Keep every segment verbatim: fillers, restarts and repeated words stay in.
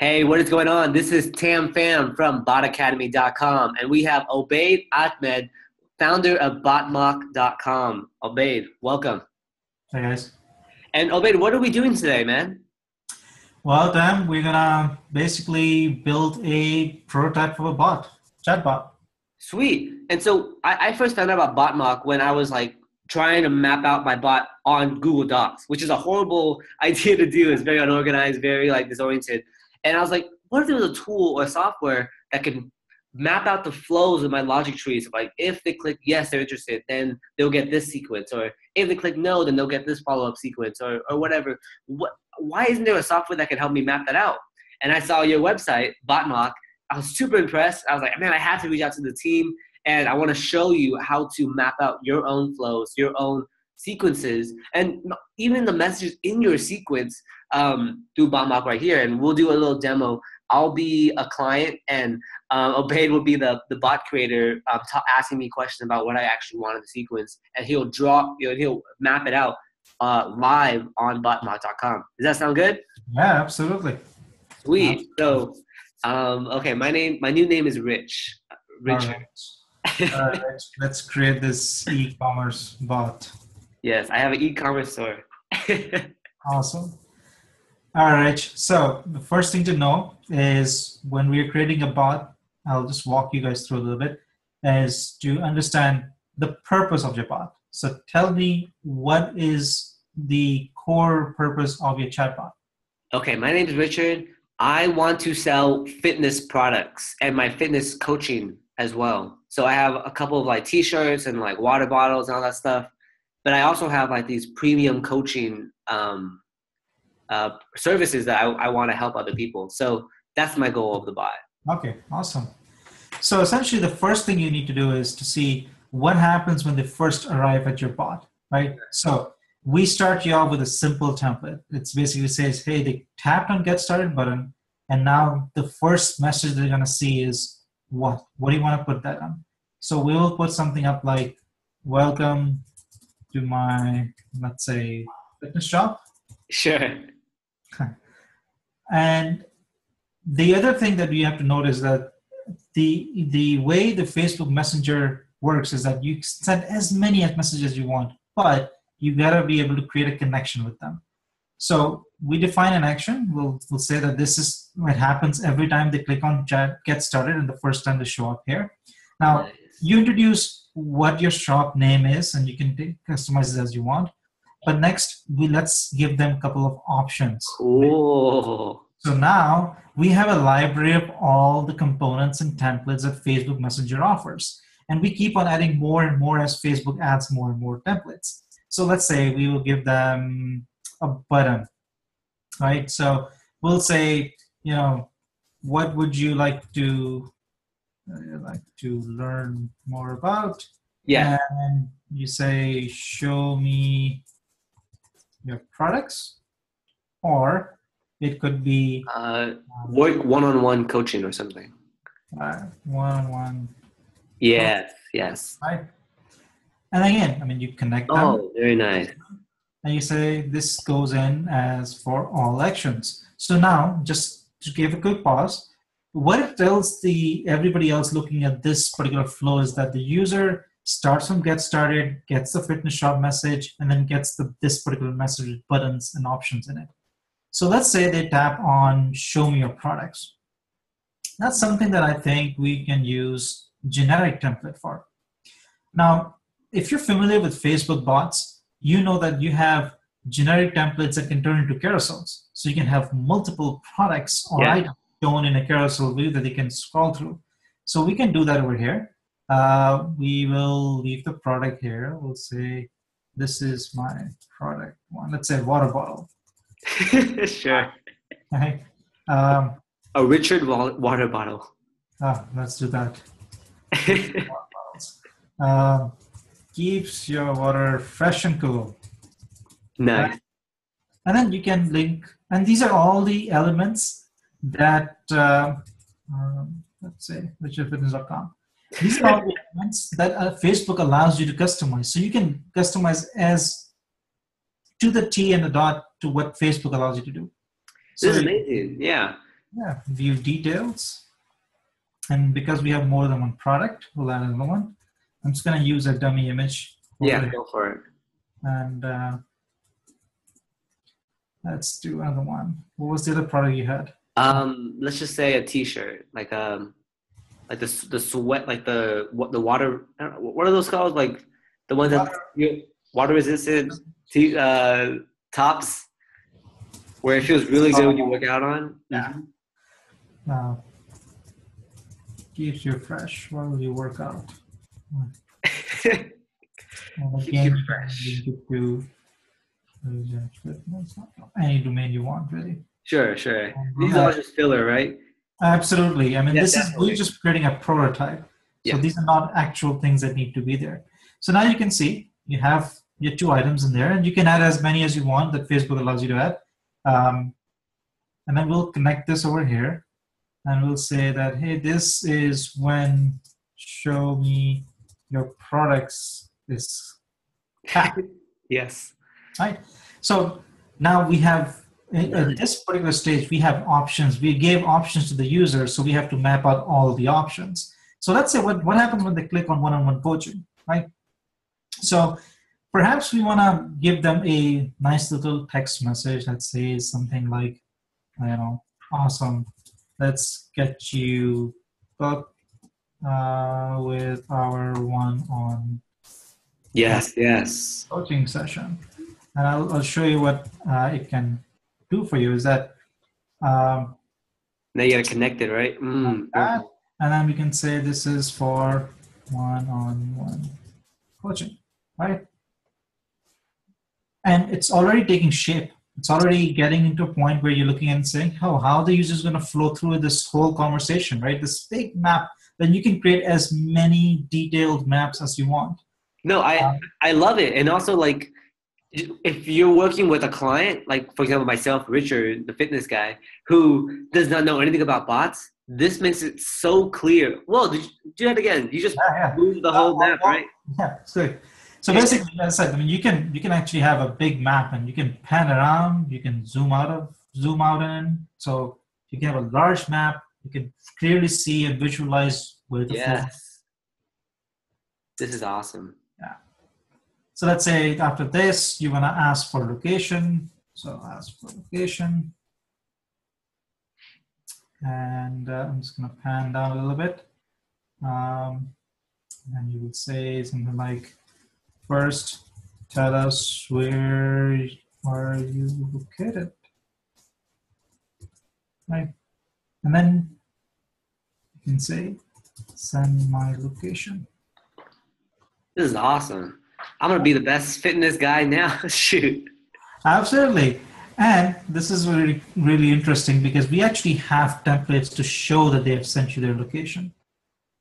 Hey, what is going on? This is Tam Pham from bot academy dot com, and we have Obaid Ahmed, founder of bot mock dot com. Obaid, welcome. Hey, guys. And Obaid, what are we doing today, man? Well, Tam, we're going to basically build a prototype of a bot, chatbot. Sweet. And so I, I first found out about BotMock when I was like trying to map out my bot on Google Docs, which is a horrible idea to do. It's very unorganized, very like disoriented. And I was like, what if there was a tool or software that can map out the flows of my logic trees? Like, if they click yes, they're interested, then they'll get this sequence. Or if they click no, then they'll get this follow-up sequence or, or whatever. What, why isn't there a software that can help me map that out? And I saw your website, BotMock. I was super impressed. I was like, man, I have to reach out to the team. And I want to show you how to map out your own flows, your own sequences, and even the messages in your sequence um, through BotMock right here. And we'll do a little demo. I'll be a client, and uh, Obaid will be the, the bot creator uh, asking me questions about what I actually want in the sequence. And he'll draw, you know, he'll map it out uh, live on bot mock dot com. Does that sound good? Yeah, absolutely. Sweet. So, um, okay, my name, my new name is Rich. Richard. All right, let's create this e-commerce bot. Yes, I have an e-commerce store. Awesome. All right, so the first thing to know is when we're creating a bot, I'll just walk you guys through a little bit, is to understand the purpose of your bot. So tell me, what is the core purpose of your chatbot? Okay, my name is Richard. I want to sell fitness products and my fitness coaching as well. So I have a couple of like t-shirts and like water bottles and all that stuff. But I also have like these premium coaching um, uh, services that I, I want to help other people. So that's my goal of the bot. Okay, awesome. So essentially the first thing you need to do is to see what happens when they first arrive at your bot, right? So we start you off with a simple template. It basically says, hey, they tapped on get started button. And now the first message they're going to see is, what what do you want to put that on? So we'll put something up like, welcome to my, let's say, fitness shop. Sure. And the other thing that we have to notice that the the way the Facebook Messenger works is that you send as many messages as you want, but you gotta be able to create a connection with them. So we define an action. We'll, we'll say that this is what happens every time they click on chat, get started, and the first time they show up here. Now, nice. You introduce what your shop name is, and you can take, customize it as you want. But next, we, let's give them a couple of options. Cool. Right? So now we have a library of all the components and templates that Facebook Messenger offers. And we keep on adding more and more as Facebook adds more and more templates. So let's say we will give them a button, right? So we'll say, you know, what would you like to uh, like to learn more about? Yeah. And you say, show me your products, or it could be uh, work one-on-one coaching or something. Uh, one-on-one. Yes. Coaching, yes. Right. And again, I mean, you connect them. Oh, very nice. And you say, this goes in as for all actions. So now, just to give a quick pause, what it tells the everybody else looking at this particular flow is that the user starts from get started, gets the fitness shop message, and then gets the, this particular message with buttons and options in it. So let's say they tap on show me your products. That's something that I think we can use generic template for. Now, if you're familiar with Facebook bots, you know that you have generic templates that can turn into carousels. So you can have multiple products or yeah. items shown in a carousel view that you can scroll through. So we can do that over here. Uh, we will leave the product here. We'll say, this is my product one. Let's say water bottle. Sure. Okay. Um, a Richard water bottle. Uh, let's do that. Water bottles. Uh, Keeps your water fresh and cool. Nice. Right? And then you can link, and these are all the elements that, uh, um, let's say, richard fitness dot com. These are all the elements that uh, Facebook allows you to customize. So you can customize as to the T and the dot to what Facebook allows you to do. This so is amazing, yeah. yeah, view details. And because we have more than one product, we'll add another one. I'm just going to use a dummy image. Yeah, here. Go for it. And uh, let's do another one. What was the other product you had? Um, let's just say a T-shirt, like um, like the the sweat, like the what the water. I don't know, what are those called? Like the ones water. that water resistant t uh, tops, where it feels really good when you work out on. Yeah. Mm-hmm. Uh, keeps you fresh while you work out. And again, you do any domain you want, really. Sure, sure. These are just filler, right? Absolutely. I mean, yeah, this definitely. is we're just creating a prototype. Yeah. So these are not actual things that need to be there. So now you can see you have your two items in there, and you can add as many as you want that Facebook allows you to add. Um, and then we'll connect this over here, and we'll say that, hey, this is when show me your products is happy. Yes. Right. So now we have, at this particular stage, we have options. We gave options to the user, so we have to map out all the options. So let's say what, what happens when they click on one-on-one coaching, right? So perhaps we want to give them a nice little text message that says something like, I don't know, awesome, let's get you booked uh, with our one-on-one. Yes, yes. Coaching session. And I'll, I'll show you what uh, it can do for you is that um, now you gotta connect it, right? Mm. That, and then we can say this is for one-on-one coaching, right? And it's already taking shape. It's already getting into a point where you're looking and saying, oh, how the user is going to flow through this whole conversation, right? This big map. Then you can create as many detailed maps as you want. No, I um, I love it. And also, like, if you're working with a client, like, for example, myself, Richard, the fitness guy, who does not know anything about bots, this makes it so clear. Whoa, did you do that again? You just yeah, yeah. move the whole uh, map, uh, right? Yeah, it's good. So yeah. basically, as I said, I mean, you can you can actually have a big map, and you can pan around, you can zoom out of, zoom out in. So you can have a large map. You can clearly see and visualize where the yes. flow is. This is awesome. Yeah. So let's say after this, you want to ask for location. So ask for location. And uh, I'm just going to pan down a little bit. Um, and you would say something like, first, tell us where are you located? Right. And then you can say, send my location. This is awesome. I'm going to be the best fitness guy now. Shoot. Absolutely. And this is really, really interesting because we actually have templates to show that they have sent you their location.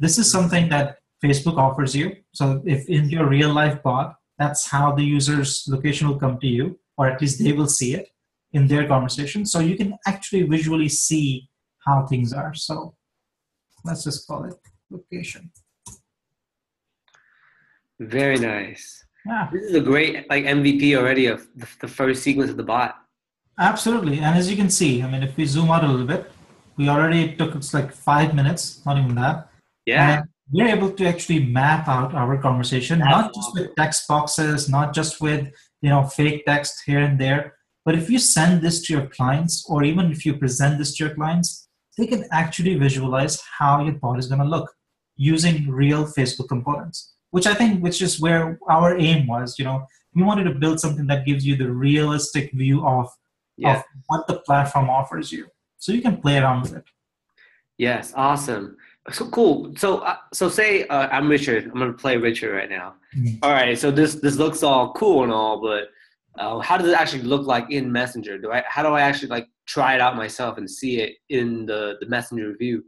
This is something that Facebook offers you. So if in your real life bot, that's how the user's location will come to you, or at least they will see it in their conversation. So you can actually visually see how things are. So let's just call it location. Very nice. Yeah. This is a great like M V P already of the, the first sequence of the bot. Absolutely. And as you can see, I mean, if we zoom out a little bit, we already took it's like five minutes, not even that. Yeah. And we're able to actually map out our conversation, That's not just awesome. with text boxes, not just with, you know, fake text here and there. But if you send this to your clients, or even if you present this to your clients, they can actually visualize how your bot is going to look using real Facebook components. Which I think, which is where our aim was, you know, we wanted to build something that gives you the realistic view of, yeah. of what the platform offers you. So you can play around with it. Yes. Awesome. So cool. So, uh, so say uh, I'm Richard, I'm going to play Richard right now. Mm-hmm. All right. So this, this looks all cool and all, but uh, how does it actually look like in Messenger? Do I, how do I actually like try it out myself and see it in the, the Messenger view?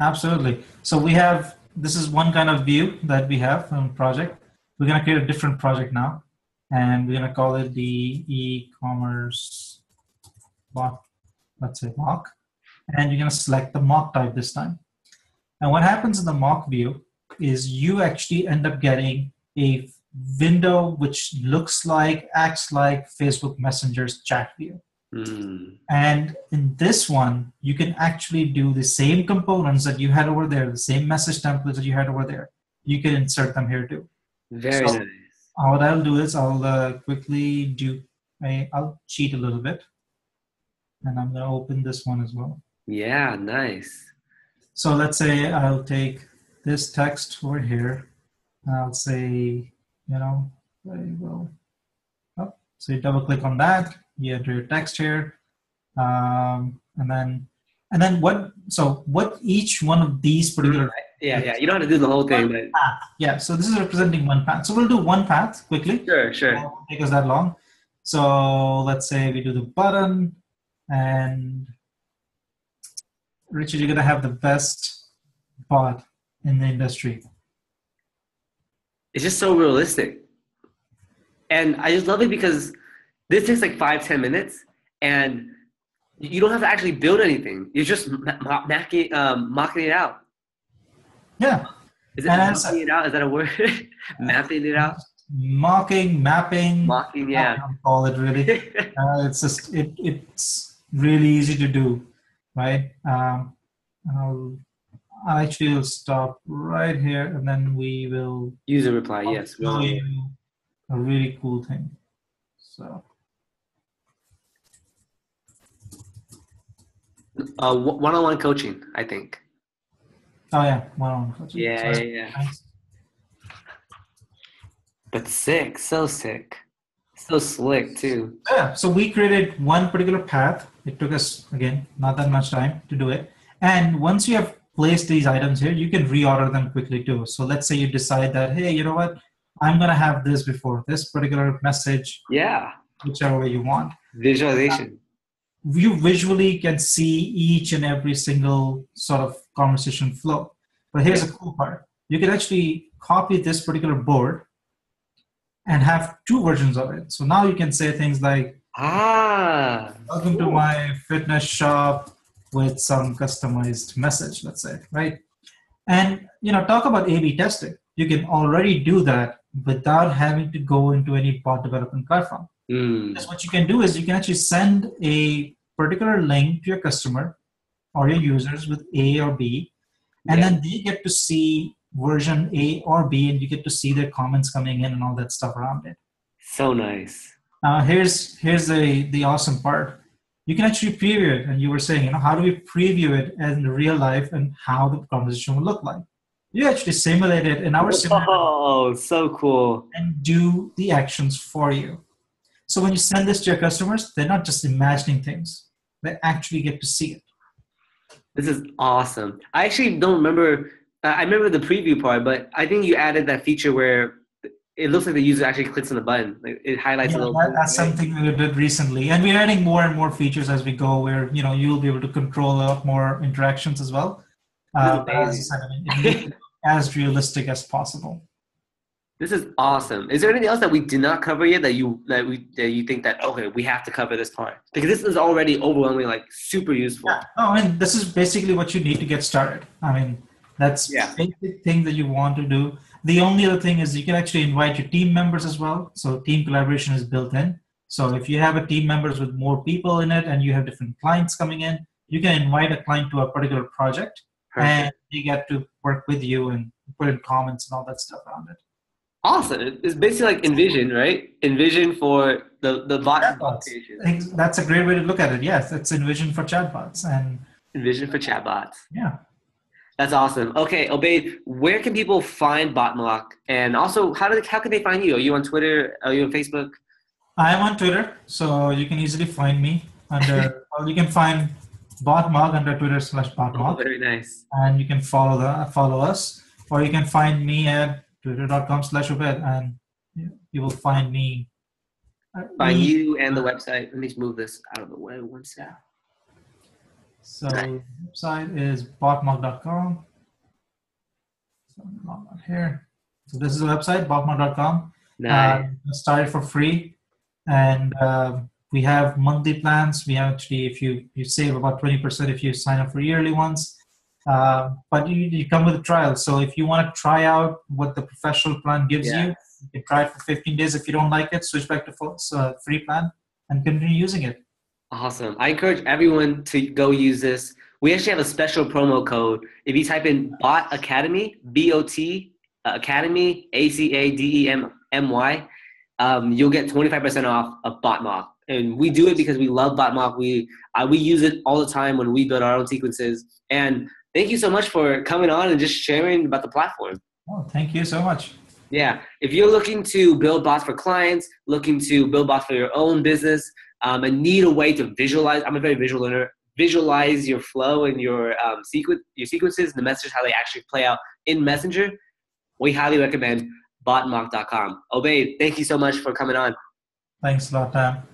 Absolutely. So we have, this is one kind of view that we have from project. We're going to create a different project now, and we're going to call it the e-commerce mock. Let's say mock, and you're going to select the mock type this time. And what happens in the mock view is you actually end up getting a window which looks like, acts like Facebook Messenger's chat view. Mm. And in this one, you can actually do the same components that you had over there, the same message templates that you had over there. You can insert them here too. Very so nice. What I'll do is I'll uh, quickly do, I, I'll cheat a little bit. And I'm going to open this one as well. Yeah, nice. So let's say I'll take this text over here. And I'll say, you know, very well. Oh, so you double click on that. You enter your text here. Um, and then, and then what, so what each one of these particular. Yeah, yeah. You don't have to do the whole thing. But... Path. Yeah, so this is representing one path. So we'll do one path quickly. Sure, sure. It won't take us that long. So let's say we do the button. And Richard, you're going to have the best bot in the industry. It's just so realistic. And I just love it because this takes like five, ten minutes and you don't have to actually build anything. You're just mocking, um, mocking it out. Yeah. Is it mocking it out? Is that a word? Mapping it out? Mocking, mapping. Mocking, yeah. I don't call it really. uh, it's just, it, it's really easy to do, right? Um, I'll, I'll actually stop right here and then we will. User reply, yes. We'll do a really cool thing. So, uh, one-on-one coaching, I think. Oh yeah, one-on-one coaching. Yeah, so, yeah, yeah. Nice. But sick, so sick, so slick too. Yeah. So we created one particular path. It took us again not that much time to do it. And once you have placed these items here, you can reorder them quickly too. So let's say you decide that, hey, you know what? I'm going to have this before this particular message. Yeah. Whichever way you want. Visualization. Uh, you visually can see each and every single sort of conversation flow. But here's a cool part. You can actually copy this particular board and have two versions of it. So now you can say things like, ah, welcome cool. to my fitness shop with some customized message, let's say, right? And, you know, talk about A B testing. You can already do that without having to go into any bot development platform. Mm. Because what you can do is you can actually send a particular link to your customer or your users with A or B, and yeah. then they get to see version A or B, and you get to see their comments coming in and all that stuff around it. So nice. Uh, here's here's the, the awesome part. You can actually preview it, and you were saying, you know, how do we preview it in real life and how the conversation will look like? You actually simulate it in our simulator. Oh, so cool. And do the actions for you. So when you send this to your customers, they're not just imagining things. They actually get to see it. This is awesome. I actually don't remember. I remember the preview part, but I think you added that feature where it looks like the user actually clicks on the button. Like it highlights yeah, a little that, bit. That's something we did recently. And we're adding more and more features as we go where, you know, you'll be able to control a lot more interactions as well. Uh, as, I mean, as realistic as possible. This is awesome. Is there anything else that we did not cover yet that you that we that you think that okay we have to cover this part because this is already overwhelmingly like super useful. Yeah. Oh, I mean, this is basically what you need to get started. I mean, that's yeah. the basic thing that you want to do. The only other thing is you can actually invite your team members as well. So team collaboration is built in. So if you have a team members with more people in it and you have different clients coming in, you can invite a client to a particular project. Perfect. And they get to work with you and put in comments and all that stuff around it. Awesome. It's basically like InVision, right? InVision for the, the bot. Chatbots. That's a great way to look at it. Yes, it's InVision for chatbots. and InVision for chatbots. Yeah. That's awesome. Okay, Obaid, where can people find BotMock? And also, how do they, how can they find you? Are you on Twitter? Are you on Facebook? I'm on Twitter, so you can easily find me. under. Well, you can find... BotMock under Twitter slash BotMock. Oh, very nice. And you can follow the follow us, or you can find me at twitter.com slash Obaid, and you will find me. By me. You and the website. Let me just move this out of the way one sec. So the website is bot mock dot com. So I'm not here. So this is the website, bot mock dot com. Nice. Uh, started for free, and. Uh, We have monthly plans. We actually, if you, you save about twenty percent if you sign up for yearly ones, uh, but you, you come with a trial. So if you want to try out what the professional plan gives yeah. you, you can try it for fifteen days. If you don't like it, switch back to full, uh, free plan and continue using it. Awesome. I encourage everyone to go use this. We actually have a special promo code. If you type in Bot Academy, B O T uh, Academy, A C A D E M M Y, um, you'll get twenty-five percent off of BotMock. And we do it because we love BotMock. We, uh, we use it all the time when we build our own sequences. And thank you so much for coming on and just sharing about the platform. Oh, thank you so much. Yeah. If you're looking to build bots for clients, looking to build bots for your own business, um, and need a way to visualize, I'm a very visual learner, visualize your flow and your, um, sequ- your sequences and the messages, how they actually play out in Messenger, we highly recommend BotMock dot com. Obaid, thank you so much for coming on. Thanks a lot, Tam.